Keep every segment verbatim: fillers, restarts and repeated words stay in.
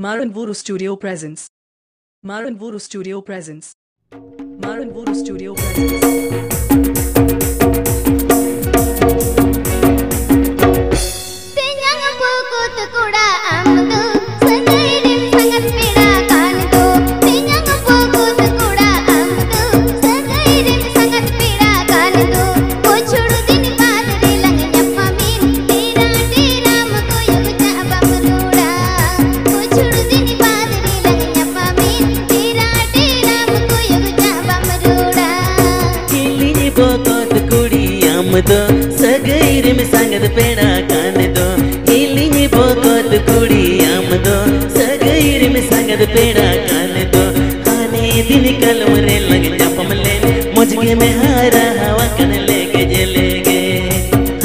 Marang Buru Studio presents. Marang Buru Studio presents. Marang Buru Studio presents. सगैर में सांगत पेड़ा कान दो हिलिनी बोकोत कुड़ी आम दो सगैर में सांगत पेड़ा कान दो खाने दिन कलवरे लग जपम ले मुझके में हारा हवा कन लेके जले गे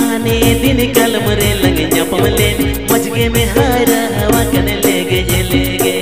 खाने दिन कलवरे लग जपम ले मुझके में हारा हवा कन लेके जले गे।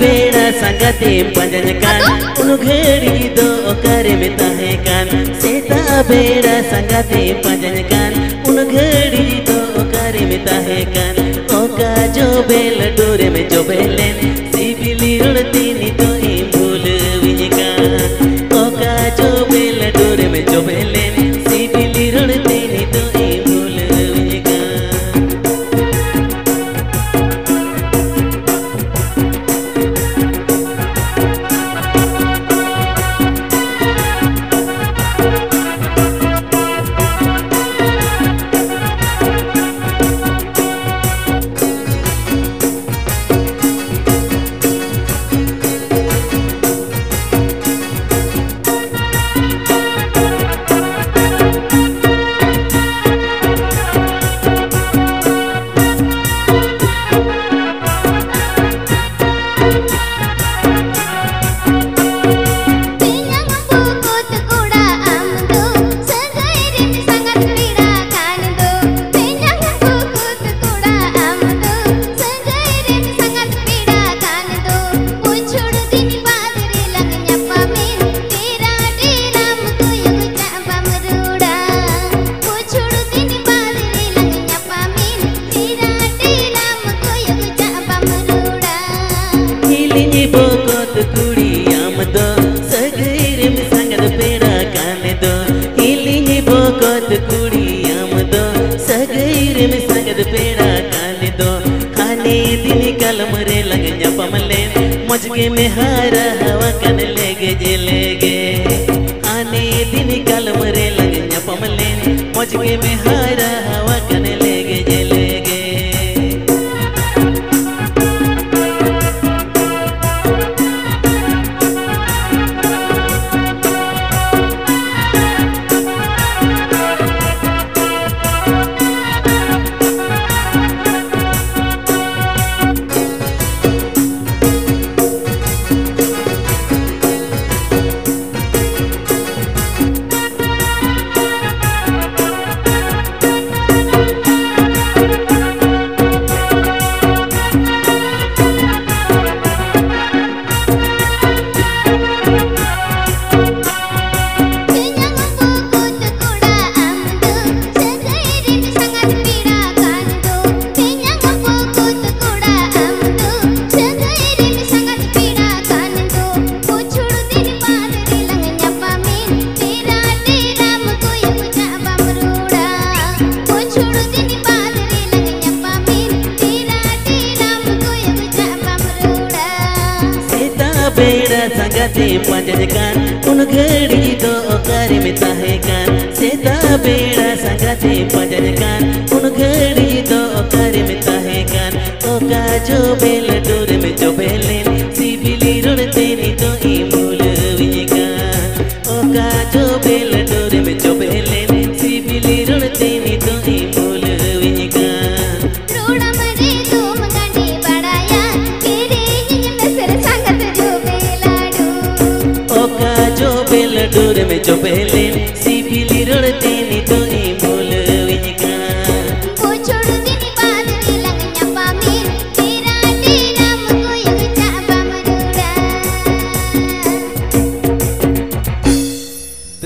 बेड़ा संगते पंजन कान उन घेड़ी दो करे में ताहे कान सेता बेड़ा संगते पंजन कान उन घेड़ी दो करे में ताहे कान ओका जो बेल डोरे में जो बेलेन सिबिली उड़ती नी तो ही भूल विनिका ओका जो बेल डोरे में जो बेलेन सिबिली उड़ती नी तो ही भूल विनिका। पेड़ा काने दो खाने दिन कलमरे लग जपमले मुझके में हारा हवा कन लेगे जलेगे खाने दिन कलमरे लग जपमले मुझके में हारा हवा कन लेगे जलेगे। संगते पंजन कान उन कोन घड़ी तो ओकर में ताहे कान से ता बेड़ा संगते भजन कान कोन घड़ी तो ओकर में ताहे कान ओका जो बेल डोर में जो बेलेन सी बिली रोड तेरी तो ई मूल विये कान ओका जो बेल डोर में जो बेलेन सी बिली रोड तेरी तो ई मूल विये कान रोड मरे तुम गांडी बड़ाया तेरे ही में सर संगत जो बेलाडू ओका जो बेल डोर में जो बेलेन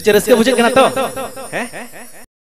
चरस के भुजन करना तो